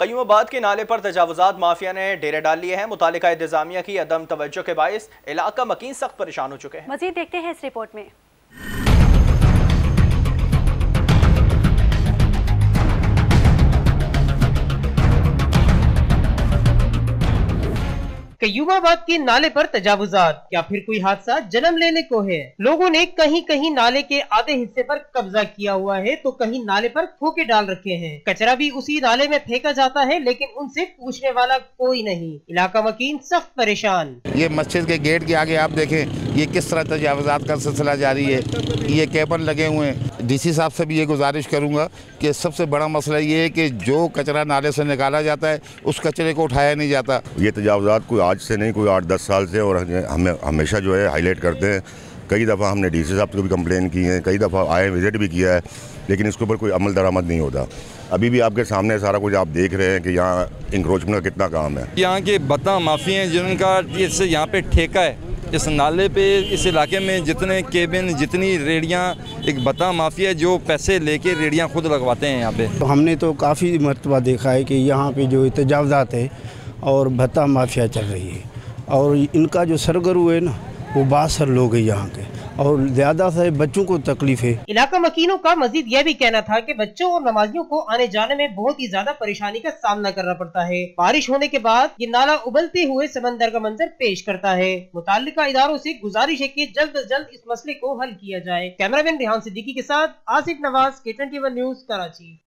कयूमाबाद के नाले पर तजावुजात माफिया ने डेरे डाल लिए हैं। मुतालिका इंतजामिया की अदम तवज्जो के बायस इलाका मकीन सख्त परेशान हो चुके हैं। मजीद देखते हैं इस रिपोर्ट में। कयूमाबाद के नाले पर तजावुजात, क्या फिर कोई हादसा जन्म लेने को है। लोगों ने कहीं कहीं नाले के आधे हिस्से पर कब्जा किया हुआ है तो कहीं नाले पर खोके डाल रखे हैं। कचरा भी उसी नाले में फेंका जाता है लेकिन उनसे पूछने वाला कोई नहीं। इलाका वकील सख्त परेशान। ये मस्जिद के गेट के आगे आप देखें ये किस तरह तजावुजात का सिलसिला जारी है, ये केबल लगे हुए हैं। डीसी साहब से भी ये गुजारिश करूँगा कि सबसे बड़ा मसला ये है कि जो कचरा नाले से निकाला जाता है उस कचरे को उठाया नहीं जाता। ये तजावुजात कोई आज से नहीं, कोई 8-10 साल से, और हमें हमेशा जो है हाईलाइट करते हैं। कई दफ़ा हमने डीसी साहब को भी कंप्लेन की है, कई दफ़ा आए विजिट भी किया है लेकिन इसके ऊपर कोई अमल दरामद नहीं होता। अभी भी आपके सामने सारा कुछ आप देख रहे हैं कि यहाँ इंक्रोचमेंट का कितना काम है। यहाँ के बदनाम माफिया हैं जिनका इससे यहाँ पे ठेका है। इस नाले पे इस इलाके में जितने केबिन जितनी रेड़ियाँ एक बदनाम माफिया जो पैसे लेके रेड़ियाँ खुद लगवाते हैं यहाँ पे। तो हमने तो काफ़ी मरतबा देखा है कि यहाँ पे जो तजावजात है और भत्ता माफिया चल रही है और इनका जो सरगरु है ना वो बासर लोग है यहाँ के और ज्यादा से बच्चों को तकलीफ है। इलाका मकीनों का मजीद यह भी कहना था कि बच्चों और नमाजियों को आने जाने में बहुत ही ज्यादा परेशानी का सामना करना पड़ता है। बारिश होने के बाद ये नाला उबलते हुए समंदर का मंजर पेश करता है। मुतालिका इदारों से गुजारिश है कि जल्द अज जल्द इस मसले को हल किया जाए। कैमरामैन रिहान सिद्दीकी के साथ आसिफ नवाज, K21 न्यूज़, कराची।